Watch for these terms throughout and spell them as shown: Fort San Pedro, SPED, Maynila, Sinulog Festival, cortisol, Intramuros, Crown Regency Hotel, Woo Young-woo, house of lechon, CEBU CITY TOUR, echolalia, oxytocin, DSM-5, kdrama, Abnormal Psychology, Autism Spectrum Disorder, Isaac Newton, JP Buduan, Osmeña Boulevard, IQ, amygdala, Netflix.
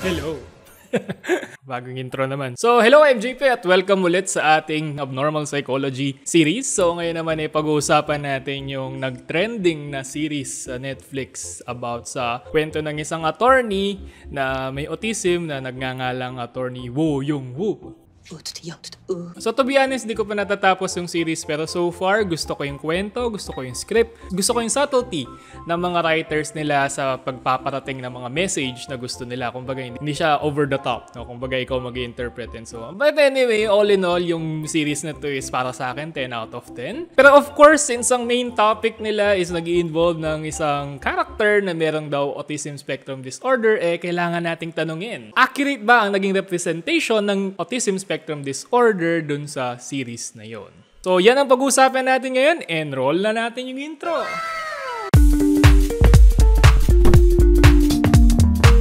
Hello! Bagong intro naman. So, hello, I'm JP at welcome ulit sa ating Abnormal Psychology series. So, ngayon naman ay pag-uusapan natin yung nag-trending na series sa Netflix about sa kwento ng isang attorney na may autism na nagngangalang attorney Woo Young-woo. So to be honest, di ko pa natatapos yung series pero so far gusto ko yung kwento, gusto ko yung script, gusto ko yung subtlety ng mga writers nila sa pagpaparating ng mga message na gusto nila. Kumbaga hindi siya over the top, no? Kumbaga ikaw mag-i-interpret and so on. But anyway, all in all, yung series na to is para sa akin 10 out of 10. Pero of course, since ang main topic nila is nag-i-involve ng isang character na merong daw Autism Spectrum Disorder, eh kailangan nating tanungin. Accurate ba ang naging representation ng Autism Spectrum Disorder dun sa series na yon? So, yan ang pag-uusapan natin ngayon. Enroll na natin yung intro!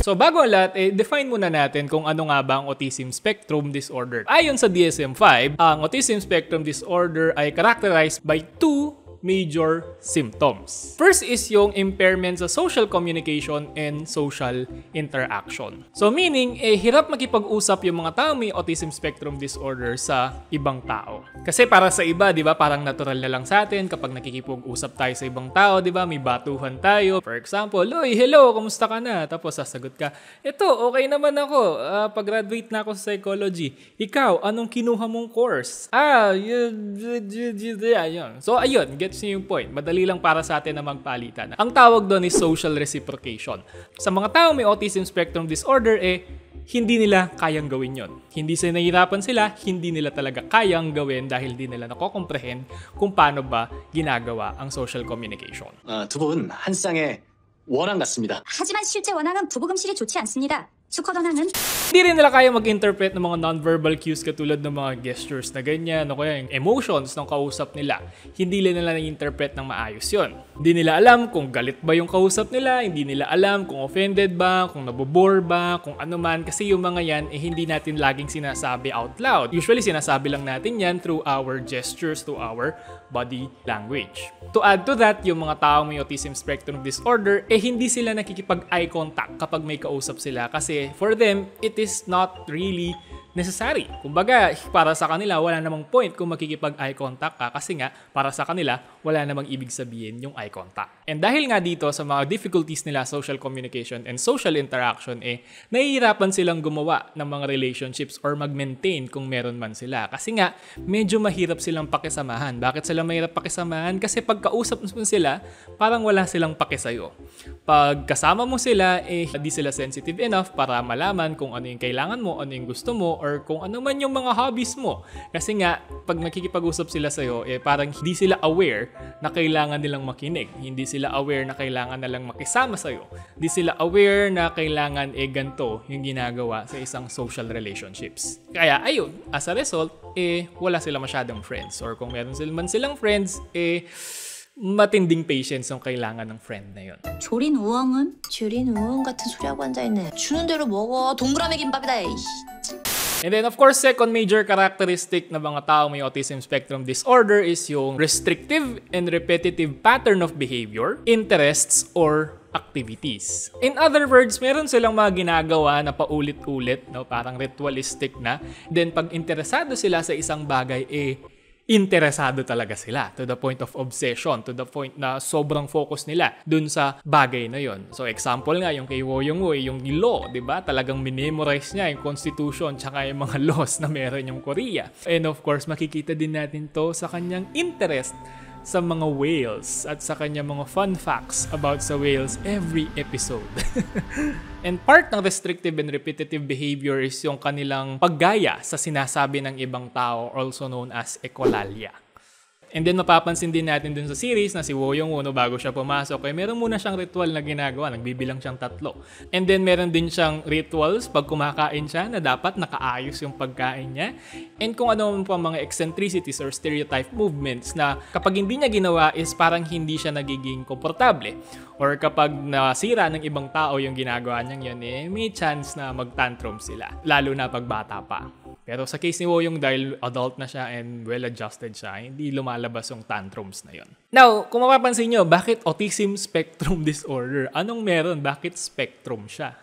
So bago ang lahat, define muna natin kung ano nga ba ang Autism Spectrum Disorder. Ayon sa DSM-5, ang Autism Spectrum Disorder ay characterized by two major symptoms. First is yung impairment sa social communication and social interaction. So meaning, hirap makipag-usap yung mga tao may Autism Spectrum Disorder sa ibang tao. Kasi para sa iba, di ba, parang natural na lang sa atin kapag nakikipag-usap tayo sa ibang tao, di ba, may batuhan tayo. For example, "Oy, hello, kumusta ka na?" Tapos sasagot ka, "Eto, okay naman ako. Pag-graduate na ako sa psychology. Ikaw, anong kinuha mong course?" So ayun, gets niyo yung point. Madali lang para sa atin na magpalitan. Ang tawag doon is social reciprocation. Sa mga tao may Autism Spectrum Disorder, hindi nila kayang gawin yon. Hindi sila nahihirapan sila, hindi nila talaga kayang gawin dahil di nila nakokomprehend kung paano ba ginagawa ang social communication. 두분 한 쌍의 원앙 같습니다. 하지만 실제 원앙은 부부금실이 좋지 않습니다. Hindi rin nila kaya mag-interpret ng mga non-verbal cues katulad ng mga gestures na ganyan o kaya yung emotions ng kausap nila. Hindi nila na-interpret ng maayos yon. Hindi nila alam kung galit ba yung kausap nila, hindi nila alam kung offended ba, kung nabobore ba, kung ano man. Kasi yung mga yan, hindi natin laging sinasabi out loud. Usually, sinasabi lang natin yan through our gestures, through our body language. To add to that, yung mga tao may Autism Spectrum Disorder, hindi sila nakikipag-eye contact kapag may kausap sila kasi for them, it is not really necessary. Kumbaga, para sa kanila, wala namang point kung makikipag-eye contact ka kasi nga, para sa kanila, wala namang ibig sabihin yung eye contact. And dahil nga dito sa mga difficulties nila, social communication and social interaction, nahihirapan silang gumawa ng mga relationships or mag-maintain kung meron man sila. Kasi nga, medyo mahirap silang pakisamahan. Bakit sila mahirap pakisamahan? Kasi pagkausap mo sila, parang wala silang pakisayo. Pag kasama mo sila, di sila sensitive enough para malaman kung ano yung kailangan mo, ano yung gusto mo, or kung ano man yung mga hobbies mo. Kasi nga, pag nakikipag-usap sila sa'yo, parang hindi sila aware na kailangan nilang makinig. Hindi sila aware na kailangan nalang makisama sa'yo. Hindi sila aware na kailangan ganito yung ginagawa sa isang social relationships. Kaya ayun, as a result, wala sila masyadong friends. Or kung meron sila man silang friends, matinding patience ang kailangan ng friend na yun. 조린 우엉은? 조린 우엉 같은 소리하고 앉아있네. 주는 대로 먹어. 동그라미 김밥이다. And then of course, second major characteristic ng mga tao may Autism Spectrum Disorder is yung restrictive and repetitive pattern of behavior, interests, or activities. In other words, meron silang mga ginagawa na paulit-ulit, no? Parang ritualistic na. Then pag interesado sila sa isang bagay, interesado talaga sila to the point of obsession, to the point na sobrang focus nila dun sa bagay na yon. So example nga, yung kay Woo Young-woo, yung law, diba? Talagang minemorize niya yung constitution tsaka yung mga laws na meron yung Korea. And of course, makikita din natin to sa kanyang interest sa mga whales at sa kanya mga fun facts about sa whales every episode. And part ng restrictive and repetitive behavior is yung kanilang paggaya sa sinasabi ng ibang tao, also known as echolalia. And then mapapansin din natin dun sa series na si Woo Young-woo bago siya pumasok, meron muna siyang ritual na ginagawa, nagbibilang siyang 3. And then meron din siyang rituals pag kumakain siya na dapat nakaayos yung pagkain niya. And kung ano man pang mga eccentricities or stereotype movements na kapag hindi niya ginawa is parang hindi siya nagiging komportable. Or kapag nasira ng ibang tao yung ginagawa niya yun, may chance na mag-tantrum sila. Lalo na pag bata pa. Pero sa case ni Woo Young, dahil adult na siya and well-adjusted siya, hindi lumalabas yung tantrums na yon. Now, kung mapapansin nyo, bakit Autism Spectrum Disorder? Anong meron? Bakit spectrum siya?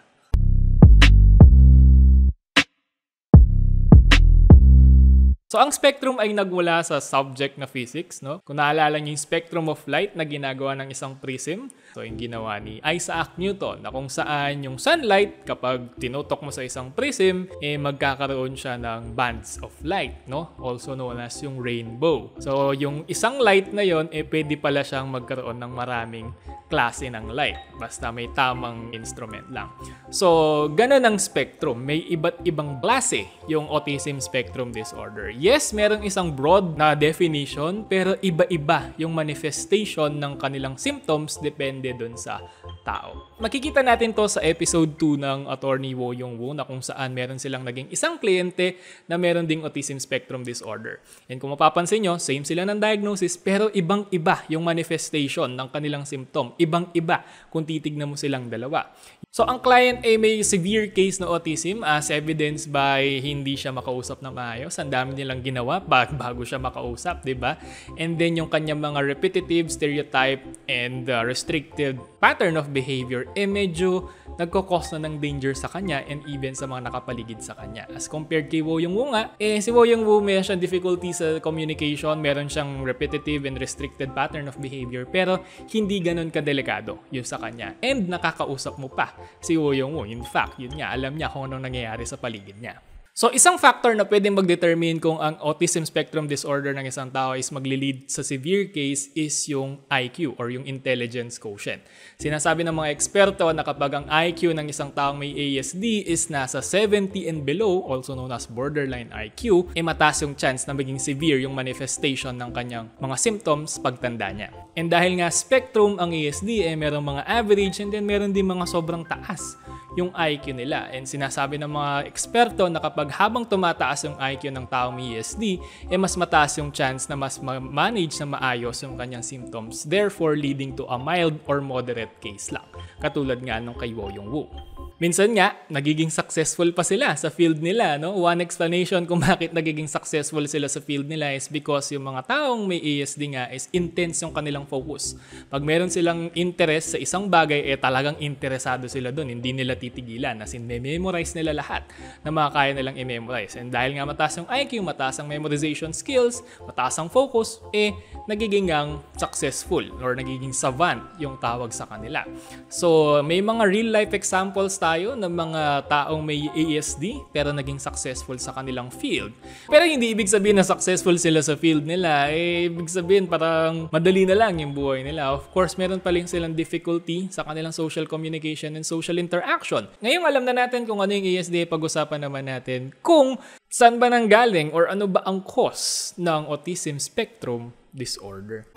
So, ang spectrum ay nagmula sa subject na physics, no? Kung naalala niyo yung spectrum of light na ginagawa ng isang prism, so yung ginawa ni Isaac Newton, na kung saan yung sunlight, kapag tinutok mo sa isang prism, eh magkakaroon siya ng bands of light, no? Also known as yung rainbow. So, yung isang light na yon, eh pwede pala siyang magkaroon ng maraming klase ng light, basta may tamang instrument lang. So, ganun ang spectrum. May iba't ibang klase yung autism spectrum disorder. Yes, merong isang broad na definition pero iba-iba yung manifestation ng kanilang symptoms depende dun sa tao. Makikita natin to sa episode 2 ng attorney Woo Young-woo na kung saan meron silang naging isang kliyente na meron ding autism spectrum disorder. And kung mapapansin nyo, same sila ng diagnosis pero ibang-iba yung manifestation ng kanilang symptom. Ibang-iba kung titignan mo silang dalawa. So, ang client ay may severe case na autism as evidenced by hindi siya makausap ng maayos. Ang dami nilang ginawa bago siya makausap, diba? And then, yung kanyang mga repetitive, stereotype, and restricted pattern of behavior, eh medyo nagkakos na ng danger sa kanya and even sa mga nakapaligid sa kanya. As compared kay Woo Young-woo nga, eh si Woo Young-woo meron siyang difficulty sa communication, meron siyang repetitive and restricted pattern of behavior, pero hindi ganun kadelikado yun sa kanya. And nakakausap mo pa si Woo Young-woo. In fact, yun nga, alam niya kung anong nangyayari sa paligid niya. So, isang factor na pwedeng mag-determine kung ang autism spectrum disorder ng isang tao is magli-lead sa severe case is yung IQ or yung intelligence quotient. Sinasabi ng mga eksperto na kapag ang IQ ng isang taong may ASD is nasa 70 and below, also known as borderline IQ, eh mataas yung chance na maging severe yung manifestation ng kanyang mga symptoms pagtanda niya. And dahil nga spectrum ang ASD, eh merong mga average and then meron din mga sobrang taas yung IQ nila. And sinasabi ng mga eksperto na kapag habang tumataas yung IQ ng taong may ESD, eh mas mataas yung chance na mas ma-manage na maayos yung kanyang symptoms, therefore leading to a mild or moderate case lang. Katulad nga nung kay Woo Young-woo. Minsan nga, nagiging successful pa sila sa field nila, no? One explanation kung bakit nagiging successful sila sa field nila is because yung mga taong may ASD nga is intense yung kanilang focus. Pag meron silang interest sa isang bagay, eh talagang interesado sila dun. Hindi nila titigilan. As in, memorize nila lahat na makakaya nilang i-memorize. And dahil nga mataas yung IQ, mataas ang memorization skills, mataas ang focus, eh nagiging ang successful or nagiging savant yung tawag sa kanila. So, may mga real-life examples tayo ng mga taong may ASD pero naging successful sa kanilang field. Pero hindi ibig sabihin na successful sila sa field nila. Eh, ibig sabihin parang madali na lang yung buhay nila. Of course, meron pa rin silang difficulty sa kanilang social communication and social interaction. Ngayong alam na natin kung ano yung ASD, pag-usapan naman natin kung saan ba nanggaling or ano ba ang cause ng autism spectrum disorder.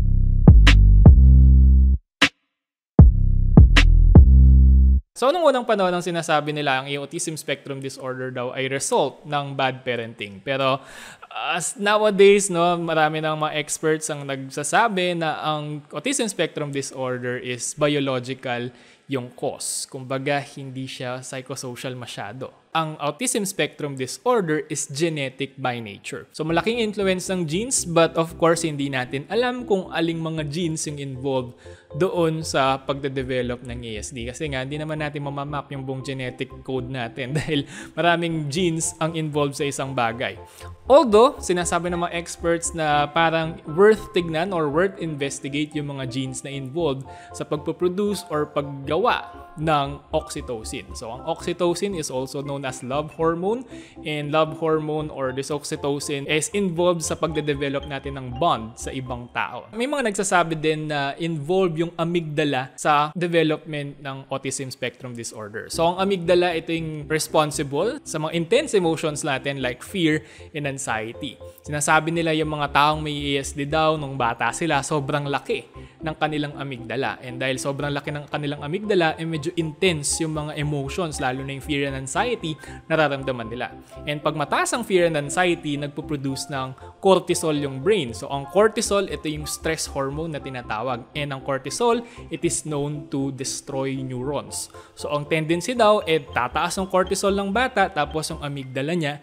So, nung unang panahon ang sinasabi nila, ang autism spectrum disorder daw ay result ng bad parenting. Pero as nowadays, no, marami ng mga experts ang nagsasabi na ang autism spectrum disorder is biological yung cause. Kumbaga, hindi siya psychosocial masyado. Ang autism spectrum disorder is genetic by nature. So, malaking influence ng genes but of course, hindi natin alam kung aling mga genes yung involved doon sa pagde-develop ng ASD. Kasi nga, hindi naman natin mamamap yung buong genetic code natin dahil maraming genes ang involved sa isang bagay. Although, sinasabi ng mga experts na parang worth tignan or worth investigate yung mga genes na involved sa pagpo-produce or paggawa ng oxytocin. So, ang oxytocin is also known as love hormone and love hormone or this oxytocin is involved sa pagde-develop natin ng bond sa ibang tao. May mga nagsasabi din na involved yung amygdala sa development ng autism spectrum disorder. So, ang amygdala, ito yung responsible sa mga intense emotions natin like fear and anxiety. Sinasabi nila yung mga taong may ASD daw nung bata sila, sobrang laki ng kanilang amygdala. And dahil sobrang laki ng kanilang amygdala, eh medyo intense yung mga emotions, lalo na yung fear and anxiety, nararamdaman nila. And pag mataas ang fear and anxiety, nagpo-produce ng cortisol yung brain. So, ang cortisol, ito yung stress hormone na tinatawag. And ang cortisol, it is known to destroy neurons. So, ang tendency daw, tataas ang cortisol ng bata, tapos yung amygdala niya,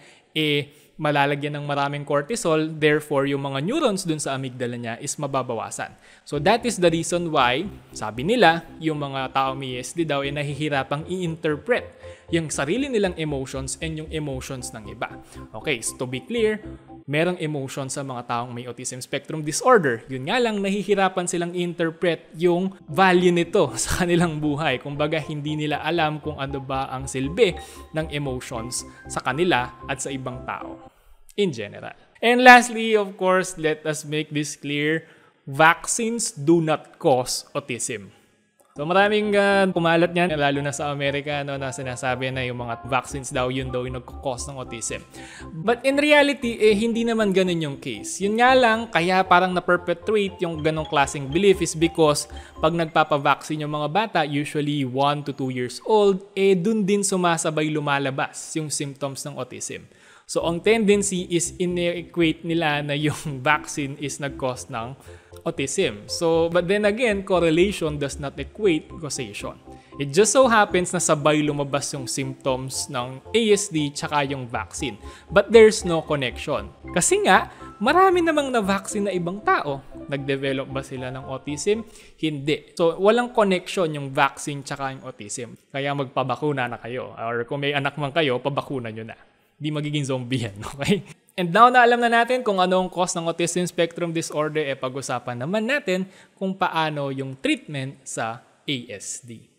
malalagyan ng maraming cortisol, therefore yung mga neurons dun sa amygdala niya is mababawasan. So that is the reason why, sabi nila, yung mga tao may ASD daw ay nahihirapang i-interpret yung sarili nilang emotions and yung emotions ng iba. Okay, so to be clear, merong emotion sa mga taong may autism spectrum disorder. Yun nga lang, nahihirapan silang interpret yung value nito sa kanilang buhay. Kumbaga, hindi nila alam kung ano ba ang silbi ng emotions sa kanila at sa ibang tao in general. And lastly, of course, let us make this clear, vaccines do not cause autism. So maraming kumalat niyan, lalo na sa Amerika, no, na sinasabi na yung mga vaccines daw yung nagkakos ng autism. But in reality, hindi naman ganun yung case. Yun nga lang, kaya parang na-perpetuate yung ganong klaseng belief is because pag nagpapavaccine yung mga bata, usually 1 to 2 years old, dun din sumasabay lumalabas yung symptoms ng autism. So ang tendency is in-equate nila na yung vaccine is nag-cause ng autism. So, but then again, correlation does not equate causation. It just so happens na sabay lumabas yung symptoms ng ASD tsaka yung vaccine. But there's no connection. Kasi nga, marami namang na-vaccine na ibang tao. Nag-develop ba sila ng autism? Hindi. So, walang connection yung vaccine tsaka yung autism. Kaya magpabakuna na kayo. Or kung may anak man kayo, pabakuna nyo na. Di magiging zombie yan, okay? And now na alam na natin kung ano ang cause ng autism spectrum disorder, pag-usapan naman natin kung paano yung treatment sa ASD.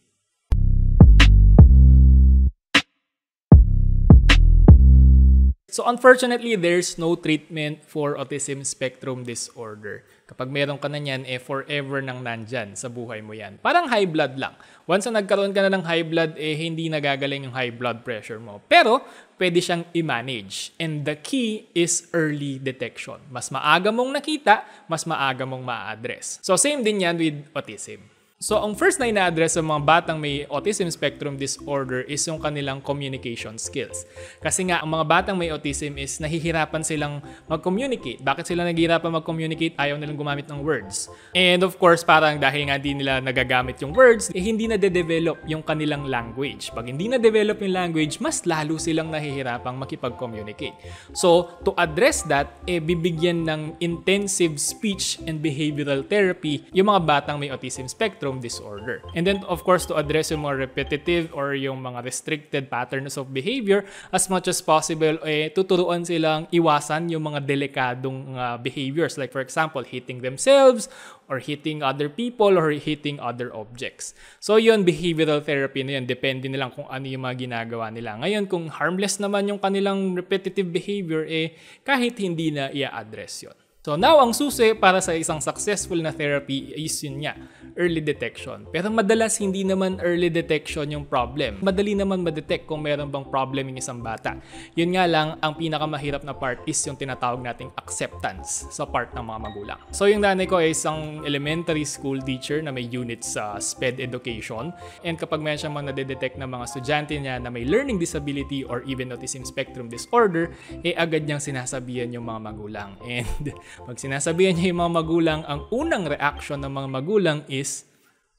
So unfortunately, there's no treatment for autism spectrum disorder. Kapag meron ka na yan, forever nang nandyan sa buhay mo yan. Parang high blood lang. Once na nagkaroon ka na ng high blood, hindi nagagaling yung high blood pressure mo. Pero pwede siyang i-manage. And the key is early detection. Mas maaga mong nakita, mas maaga mong ma-address. So same din yan with autism. So ang first na ina-address sa mga batang may autism spectrum disorder is yung kanilang communication skills. Kasi nga, ang mga batang may autism is nahihirapan silang mag-communicate. Bakit sila nahihirapan mag-communicate? Ayaw nilang gumamit ng words. And of course, parang dahil nga di nila nagagamit yung words, hindi na de-develop yung kanilang language. Pag hindi na develop yung language, mas lalo silang nahihirapang makipag-communicate. So to address that, bibigyan ng intensive speech and behavioral therapy yung mga batang may autism spectrum disorder. And then, of course, to address yung mga repetitive or yung mga restricted patterns of behavior, as much as possible, tuturuan silang iwasan yung mga delikadong behaviors. Like, for example, hitting themselves, or hitting other people, or hitting other objects. So yun, behavioral therapy na yun. Depende nilang kung ano yung mga ginagawa nila. Ngayon, kung harmless naman yung kanilang repetitive behavior, kahit hindi na i-address yun. So now, ang susi para sa isang successful na therapy is yun niya, early detection. Pero madalas hindi naman early detection yung problem. Madali naman ma-detect kung meron bang problem yung isang bata. Yun nga lang, ang pinakamahirap na part is yung tinatawag nating acceptance sa part ng mga magulang. So yung nanay ko ay isang elementary school teacher na may units sa SPED education. And kapag meron siyang mga nadedetect ng mga estudyante niya na may learning disability or even autism spectrum disorder, agad niyang sinasabihan yung mga magulang. And pag sinasabihan niya yung mga magulang, ang unang reaction ng mga magulang is,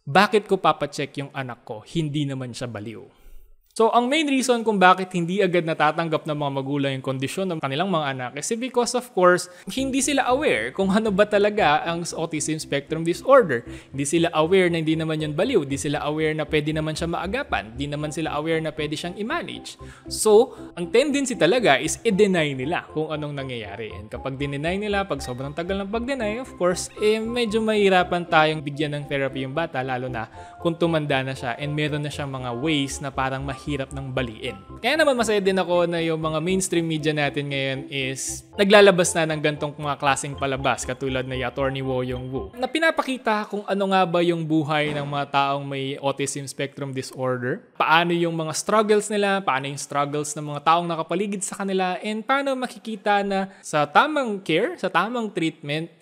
bakit ko papacheck yung anak ko? Hindi naman siya baliw. So, ang main reason kung bakit hindi agad natatanggap ng mga magulang yung kondisyon ng kanilang mga anak is because, of course, hindi sila aware kung ano ba talaga ang autism spectrum disorder. Hindi sila aware na hindi naman yun baliw. Hindi sila aware na pwede naman siya maagapan. Hindi naman sila aware na pwede siyang i-manage. So, ang tendency talaga is i-deny nila kung anong nangyayari. And kapag dineny nila, pag sobrang tagal ng pag-deny, of course, medyo mahirapan tayong bigyan ng therapy yung bata, lalo na kung tumanda na siya and meron na siyang mga ways na parang hirap ng baliin. Kaya naman masaya din ako na yung mga mainstream media natin ngayon is naglalabas na ng gantong mga klaseng palabas katulad na Attorney Woo Young-woo na pinapakita kung ano nga ba yung buhay ng mga taong may autism spectrum disorder, paano yung mga struggles nila, paano yung struggles ng mga taong nakapaligid sa kanila, and paano makikita na sa tamang care, sa tamang treatment,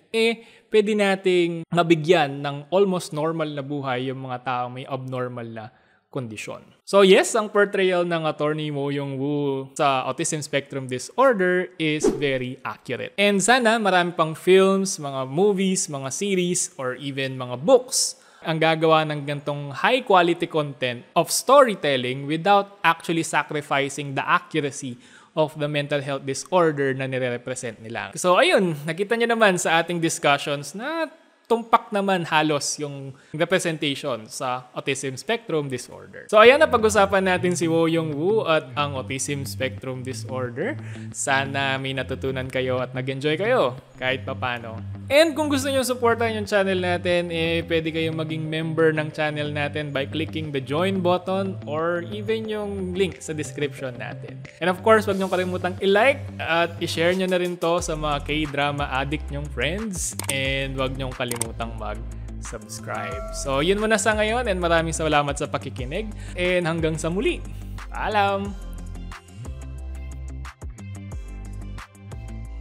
pwede nating mabigyan ng almost normal na buhay yung mga taong may abnormal na kondisyon. So yes, ang portrayal ng Attorney Woo Young-woo sa autism spectrum disorder is very accurate. And sana marami pang films, mga movies, mga series, or even mga books ang gagawa ng gantong high-quality content of storytelling without actually sacrificing the accuracy of the mental health disorder na nire-represent nila. So ayun, nakita nyo naman sa ating discussions na tumpak naman halos yung representation sa Autism Spectrum Disorder. So ayan, na pag-usapan natin si Woo Young-woo at ang Autism Spectrum Disorder. Sana may natutunan kayo at nag-enjoy kayo kahit papano. And kung gusto niyo suportahan yung channel natin, pwede kayong maging member ng channel natin by clicking the join button or even yung link sa description natin. And of course, wag niyong kalimutang i-like at i-share niyo na rin to sa mga K-drama addict niyong friends, and wag niyong kalimutang mag-subscribe. So yun muna sa ngayon, and maraming salamat sa pakikinig, and hanggang sa muli. Paalam!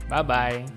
Bye-bye!